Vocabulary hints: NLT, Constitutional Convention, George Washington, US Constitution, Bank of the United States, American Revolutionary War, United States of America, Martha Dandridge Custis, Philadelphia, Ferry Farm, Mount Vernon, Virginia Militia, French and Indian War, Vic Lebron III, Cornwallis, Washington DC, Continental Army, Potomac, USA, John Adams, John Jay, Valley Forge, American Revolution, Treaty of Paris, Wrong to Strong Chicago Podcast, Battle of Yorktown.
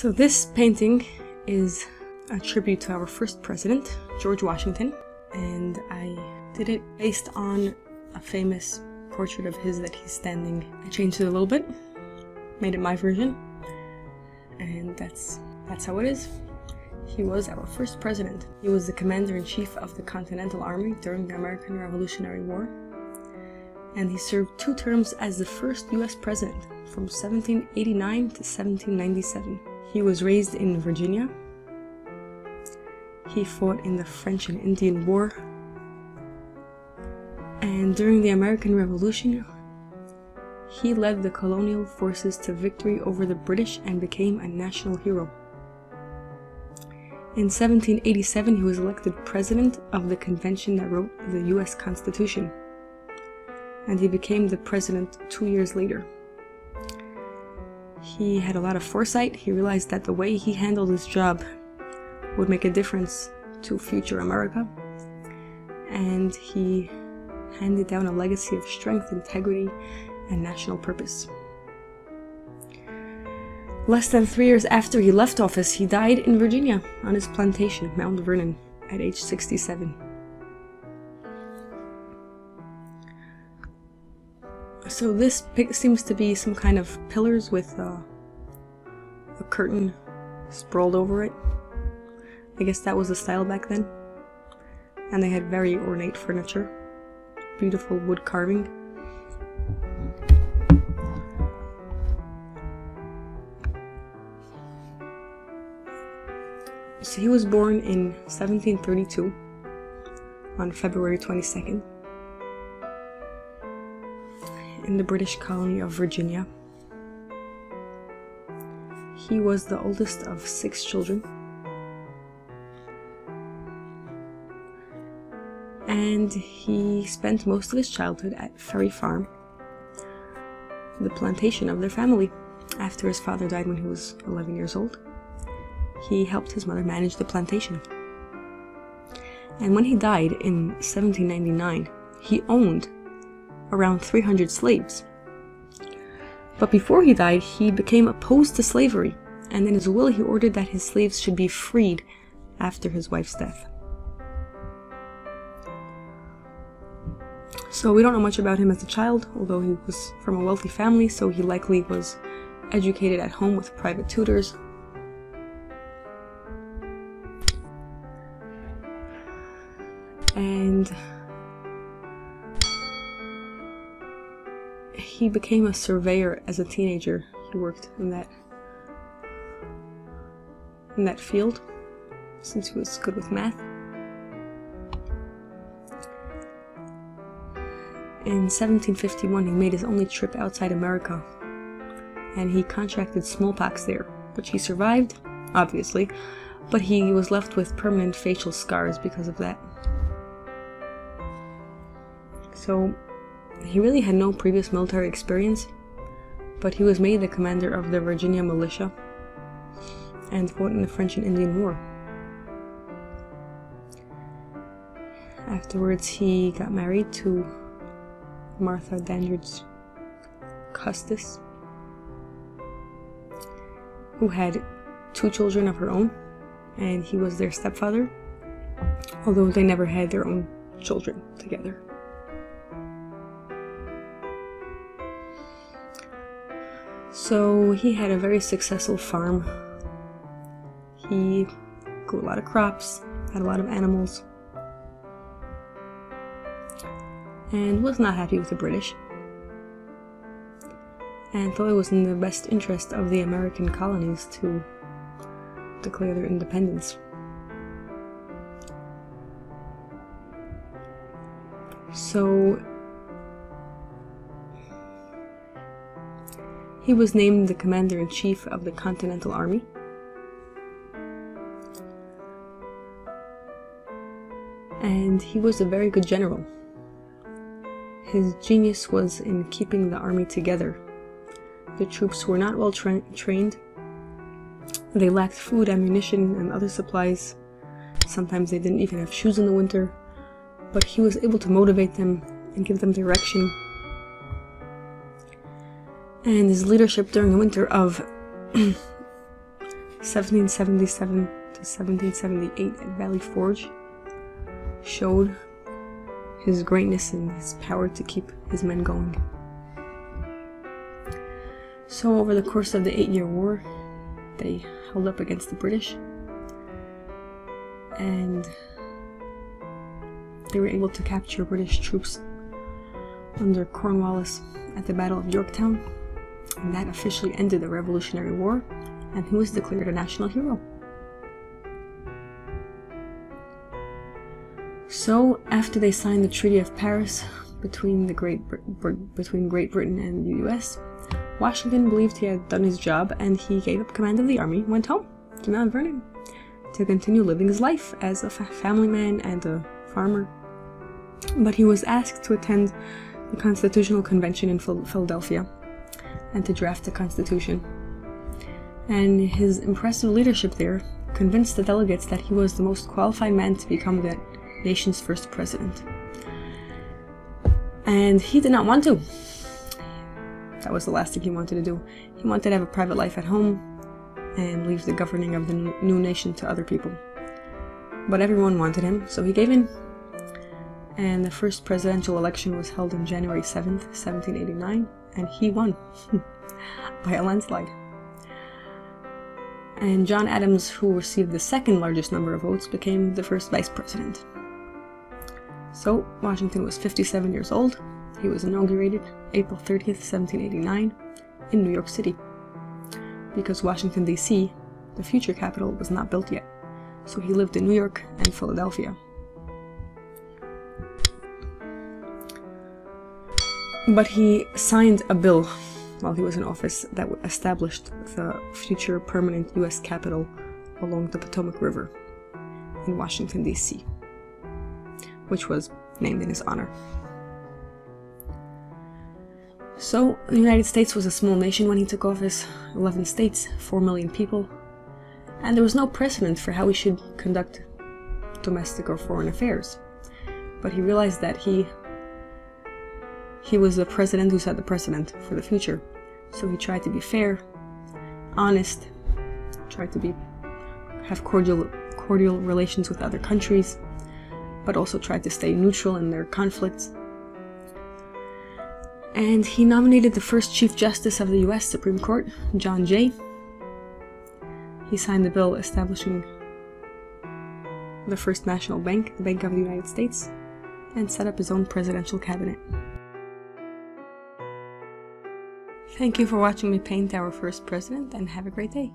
So this painting is a tribute to our first president, George Washington, and I did it based on a famous portrait of his that he's standing. I changed it a little bit, made it my version, and that's how it is. He was our first president. He was the commander-in-chief of the Continental Army during the American Revolutionary War, and he served 2 terms as the first US president from 1789 to 1797. He was raised in Virginia. He fought in the French and Indian War. And during the American Revolution, he led the colonial forces to victory over the British and became a national hero. In 1787, he was elected president of the convention that wrote the US Constitution, and he became the president 2 years later. He had a lot of foresight. He realized that the way he handled his job would make a difference to future America, and he handed down a legacy of strength, integrity, and national purpose. Less than 3 years after he left office, he died in Virginia on his plantation, Mount Vernon, at age 67. So this pic seems to be some kind of pillars with a curtain sprawled over it. I guess that was the style back then. And they had very ornate furniture. Beautiful wood carving. So he was born in 1732 on February 22nd in the British colony of Virginia. He was the oldest of 6 children. And he spent most of his childhood at Ferry Farm, the plantation of their family. After his father died when he was 11 years old, he helped his mother manage the plantation. And when he died in 1799, he owned around 300 slaves. But before he died, he became opposed to slavery, and in his will he ordered that his slaves should be freed after his wife's death. So we don't know much about him as a child, although he was from a wealthy family, so he likely was educated at home with private tutors. And he became a surveyor as a teenager. He worked in that field since he was good with math. In 1751, he made his only trip outside America, and he contracted smallpox there, which he survived, obviously, but he was left with permanent facial scars because of that. So he really had no previous military experience, but he was made the commander of the Virginia Militia and fought in the French and Indian War. Afterwards, he got married to Martha Dandridge Custis, who had 2 children of her own, and he was their stepfather, although they never had their own children together. So he had a very successful farm. He grew a lot of crops, had a lot of animals, and was not happy with the British, and thought it was in the best interest of the American colonies to declare their independence. So he was named the commander-in-chief of the Continental Army, and he was a very good general. His genius was in keeping the army together. The troops were not well trained. They lacked food, ammunition, and other supplies. Sometimes they didn't even have shoes in the winter. But he was able to motivate them and give them direction. And his leadership during the winter of 1777 to 1778 at Valley Forge showed his greatness and his power to keep his men going. So over the course of the 8-year war, they held up against the British, and they were able to capture British troops under Cornwallis at the Battle of Yorktown, and that officially ended the Revolutionary War, and he was declared a national hero. So after they signed the Treaty of Paris between Great Britain and the US, Washington believed he had done his job, and he gave up command of the army and went home to Mount Vernon to continue living his life as a family man and a farmer. But he was asked to attend the Constitutional Convention in Philadelphia and to draft a constitution. And his impressive leadership there convinced the delegates that he was the most qualified man to become the nation's first president. And he did not want to. That was the last thing he wanted to do. He wanted to have a private life at home and leave the governing of the new nation to other people. But everyone wanted him, so he gave in. And the first presidential election was held on January 7th, 1789, and he won by a landslide. And John Adams, who received the second largest number of votes, became the first vice president. So Washington was 57 years old. He was inaugurated April 30th, 1789, in New York City, because Washington DC, the future capital, was not built yet. So he lived in New York and Philadelphia. But he signed a bill while he was in office that established the future permanent US capital along the Potomac River in Washington DC, which was named in his honor. So the United States was a small nation when he took office, 11 states, 4 million people, and there was no precedent for how we should conduct domestic or foreign affairs. But he realized that he was the president who set the precedent for the future. So he tried to be fair, honest, tried to have cordial relations with other countries, but also tried to stay neutral in their conflicts. And he nominated the first Chief Justice of the US Supreme Court, John Jay. He signed the bill establishing the first national bank, the Bank of the United States, and set up his own presidential cabinet. Thank you for watching me paint our first president, and have a great day.